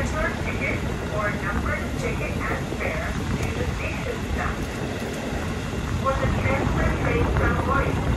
Transfer ticket or numbered ticket and fare to the station stop. For the transfer train from White.